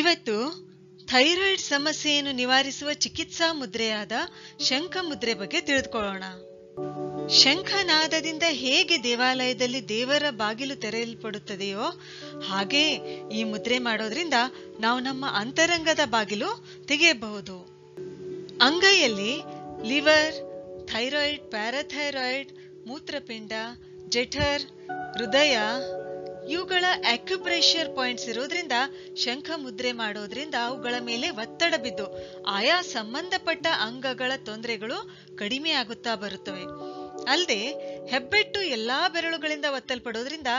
ಇವತ್ತು ಥೈರಾಯ್ಡ್ ಸಮಸ್ಯೆಯನ್ನು ನಿವಾರಿಸುವ ಚಿಕಿತ್ಸಾ ಮುದ್ರೆಯಾದ ಶಂಖ ಮುದ್ರೆ ಬಗ್ಗೆ ತಿಳಿದುಕೊಳ್ಳೋಣ. ಶಂಖನಾದದಿಂದ ಹೇಗೆ ದೇವಾಲಯದಲ್ಲಿ ದೇವರ ಬಾಗಿಲು ತೆರೆಯಲ್ಪಡುತ್ತದೆಯೋ ಹಾಗೆ ಈ ಮುದ್ರೆ ಮಾಡೋದ್ರಿಂದ ನಾವು ನಮ್ಮ ಅಂತರಂಗದ ಬಾಗಿಲು ತೆಗೆಯಬಹುದು. ಅಂಗೈಯಲ್ಲಿ ಲಿವರ್, ಥೈರಾಯ್ಡ್, ಪ್ಯಾರಾಥೈರಾಯ್ಡ್, ಮೂತ್ರಪಿಂಡ, ಜಠರ್, ಹೃದಯ ಇವುಗಳ ಆಕ್ಯುಪ್ರೆಷರ್ ಪಾಯಿಂಟ್ಸ್ ಇರೋದ್ರಿಂದ ಶಂಖ ಮುದ್ರೆ ಮಾಡೋದ್ರಿಂದ ಅವುಗಳ ಮೇಲೆ ಒತ್ತಡ ಬಿದ್ದು ಆಯಾ ಸಂಬಂಧಪಟ್ಟ ಅಂಗಗಳ ತೊಂದರೆಗಳು ಕಡಿಮೆ ಆಗುತ್ತಾ ಬರುತ್ತವೆ. ಅಲ್ಲದೆ ಹೆಬ್ಬೆಟ್ಟು ಎಲ್ಲಾ ಬೆರಳುಗಳಿಂದ ಒತ್ತಲ್ಪಡೋದ್ರಿಂದ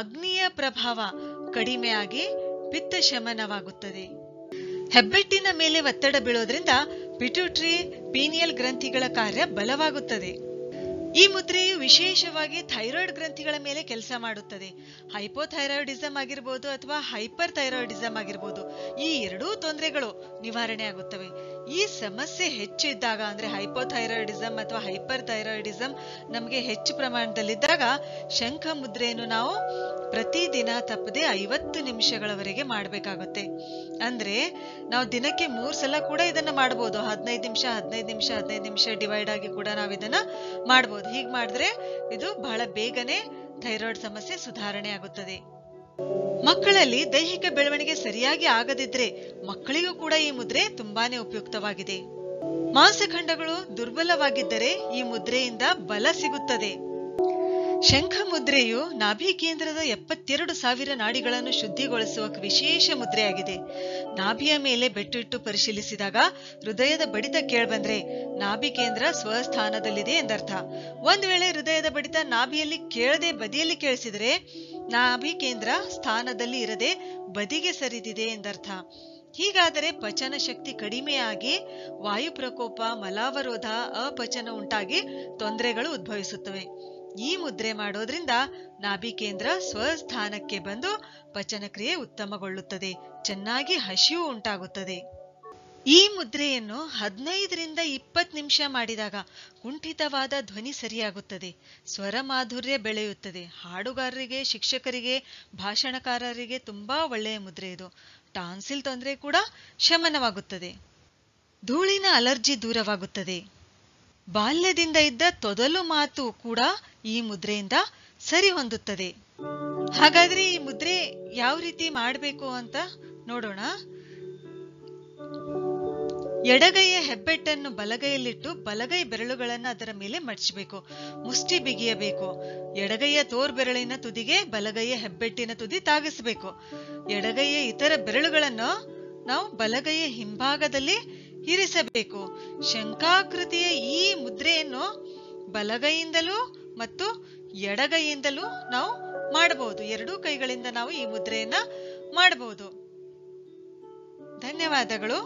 ಅಗ್ನಿಯ ಪ್ರಭಾವ ಕಡಿಮೆಯಾಗಿ ಪಿತ್ತ ಶಮನವಾಗುತ್ತದೆ. ಹೆಬ್ಬೆಟ್ಟಿನ ಮೇಲೆ ಒತ್ತಡ ಬೀಳೋದ್ರಿಂದ ಪಿಟ್ಯೂಟರಿ, ಪೀನಿಯಲ್ ಗ್ರಂಥಿಗಳ ಕಾರ್ಯ ಬಲವಾಗುತ್ತದೆ. ಈ ಮುದ್ರೆಯು ವಿಶೇಷವಾಗಿ ಥೈರಾಯ್ಡ್ ಗ್ರಂಥಿಗಳ ಮೇಲೆ ಕೆಲಸ ಮಾಡುತ್ತದೆ. ಹೈಪೋಥೈರಾಯ್ಡಿಸಮ್ ಆಗಿರ್ಬೋದು ಅಥವಾ ಹೈಪರ್ ಥೈರಾಯ್ಡಿಸಮ್ ಆಗಿರ್ಬೋದು, ಈ ಎರಡೂ ತೊಂದರೆಗಳು ನಿವಾರಣೆ ಆಗುತ್ತವೆ. ಈ ಸಮಸ್ಯೆ ಹೆಚ್ಚಿದ್ದಾಗ, ಅಂದರೆ ಹೈಪೋಥೈರಾಯ್ಡಿಸಮ್ ಅಥವಾ ಹೈಪರ್ ಥೈರಾಯ್ಡಿಸಮ್ ನಮಗೆ ಹೆಚ್ಚು ಪ್ರಮಾಣದಲ್ಲಿದ್ದಾಗ, ಶಂಖ ಮುದ್ರೆಯನ್ನು ನಾವು ಪ್ರತಿದಿನ ತಪ್ಪದೆ 50 ನಿಮಿಷಗಳವರೆಗೆ ಮಾಡಬೇಕಾಗುತ್ತೆ. ಅಂದರೆ ನಾವು ದಿನಕ್ಕೆ 3 ಸಲ ಕೂಡ ಇದನ್ನು ಮಾಡ್ಬೋದು. 15 ನಿಮಿಷ ಡಿವೈಡ್ ಆಗಿ ಕೂಡ ನಾವು ಇದನ್ನು ಮಾಡ್ಬೋದು. ಹೀಗೆ ಮಾಡಿದ್ರೆ ಇದು ಬಹಳ ಬೇಗನೆ ಥೈರಾಯ್ಡ್ ಸಮಸ್ಯೆ ಸುಧಾರಣೆ ಆಗುತ್ತದೆ. ಮಕ್ಕಳಲ್ಲಿ ದೈಹಿಕ ಬೆಳವಣಿಗೆ ಸರಿಯಾಗಿ ಆಗದಿದ್ರೆ ಮಕ್ಕಳಿಗೂ ಕೂಡ ಈ ಮುದ್ರೆ ತುಂಬಾನೇ ಉಪಯುಕ್ತವಾಗಿದೆ. ಮಾಂಸಖಂಡಗಳು ದುರ್ಬಲವಾಗಿದ್ದರೆ ಈ ಮುದ್ರೆಯಿಂದ ಬಲ ಸಿಗುತ್ತದೆ. ಶಂಖ ಮುದ್ರೆಯು ನಾಭಿ ಕೇಂದ್ರದ 72,000 ನಾಡಿಗಳನ್ನು ಶುದ್ಧಿಗೊಳಿಸುವ ವಿಶೇಷ ಮುದ್ರೆಯಾಗಿದೆ. ನಾಭಿಯ ಮೇಲೆ ಬೆಟ್ಟಿಟ್ಟು ಪರಿಶೀಲಿಸಿದಾಗ ಹೃದಯದ ಬಡಿತ ಕೇಳ್ಬಂದ್ರೆ ನಾಭಿ ಕೇಂದ್ರ ಸ್ವಸ್ಥಾನದಲ್ಲಿದೆ ಎಂದರ್ಥ. ಒಂದ್ ವೇಳೆ ಹೃದಯದ ಬಡಿತ ನಾಭಿಯಲ್ಲಿ ಕೇಳದೆ ಬದಿಯಲ್ಲಿ ಕೇಳಿಸಿದರೆ ನಾಭಿ ಕೇಂದ್ರ ಸ್ಥಾನದಲ್ಲಿ ಇರದೆ ಬದಿಗೆ ಸರಿದಿದೆ ಎಂದರ್ಥ. ಹೀಗಾದರೆ ಪಚನ ಶಕ್ತಿ ಕಡಿಮೆಯಾಗಿ ವಾಯು ಪ್ರಕೋಪ, ಮಲಾವರೋಧ, ಅಪಚನ ಉಂಟಾಗಿ ತೊಂದರೆಗಳು ಉದ್ಭವಿಸುತ್ತವೆ. ಈ ಮುದ್ರೆ ಮಾಡೋದ್ರಿಂದ ನಾಭಿ ಕೇಂದ್ರ ಸ್ವಸ್ಥಾನಕ್ಕೆ ಬಂದು ಪಚನ ಕ್ರಿಯೆ ಉತ್ತಮಗೊಳ್ಳುತ್ತದೆ, ಚೆನ್ನಾಗಿ ಹಸಿವು ಉಂಟಾಗುತ್ತದೆ. ಈ ಮುದ್ರೆಯನ್ನು 15 ರಿಂದ 20 ನಿಮಿಷ ಮಾಡಿದಾಗ ಕುಂಠಿತವಾದ ಧ್ವನಿ ಸರಿಯಾಗುತ್ತದೆ, ಸ್ವರ ಮಾಧುರ್ಯ ಬೆಳೆಯುತ್ತದೆ. ಹಾಡುಗಾರರಿಗೆ, ಶಿಕ್ಷಕರಿಗೆ, ಭಾಷಣಕಾರರಿಗೆ ತುಂಬಾ ಒಳ್ಳೆಯ ಮುದ್ರೆ ಇದು. ಟಾನ್ಸಿಲ್ ತೊಂದರೆ ಕೂಡ ಶಮನವಾಗುತ್ತದೆ. ಧೂಳಿನ ಅಲರ್ಜಿ ದೂರವಾಗುತ್ತದೆ. ಬಾಲ್ಯದಿಂದ ಇದ್ದ ತೊದಲು ಮಾತು ಕೂಡ ಈ ಮುದ್ರೆಯಿಂದ ಸರಿ ಹೊಂದುತ್ತದೆ. ಹಾಗಾದ್ರೆ ಈ ಮುದ್ರೆ ಯಾವ ರೀತಿ ಮಾಡಬೇಕು ಅಂತ ನೋಡೋಣ. ಎಡಗೈಯ ಹೆಬ್ಬೆಟ್ಟನ್ನು ಬಲಗೈಯಲ್ಲಿಟ್ಟು ಬಲಗೈ ಬೆರಳುಗಳನ್ನು ಅದರ ಮೇಲೆ ಮಡಚಬೇಕು. ಮುಷ್ಟಿ ಬಿಗಿಯಬೇಕು. ಎಡಗೈಯ ತೋರ್ಬೆರಳಿನ ತುದಿಗೆ ಬಲಗೈಯ ಹೆಬ್ಬೆಟ್ಟಿನ ತುದಿ ತಾಗಿಸಬೇಕು. ಎಡಗೈಯ ಇತರ ಬೆರಳುಗಳನ್ನು ನಾವು ಬಲಗೈಯ ಹಿಂಭಾಗದಲ್ಲಿ ಇರಿಸಬೇಕು. ಶಂಖಾಕೃತಿಯ ಈ ಮುದ್ರೆಯನ್ನು ಬಲಗೈಯಿಂದಲೂ ಮತ್ತು ಎಡಗೈಯಿಂದಲೂ ನಾವು ಮಾಡಬಹುದು. ಎರಡೂ ಕೈಗಳಿಂದ ನಾವು ಈ ಮುದ್ರೆಯನ್ನ ಮಾಡಬಹುದು. ಧನ್ಯವಾದಗಳು.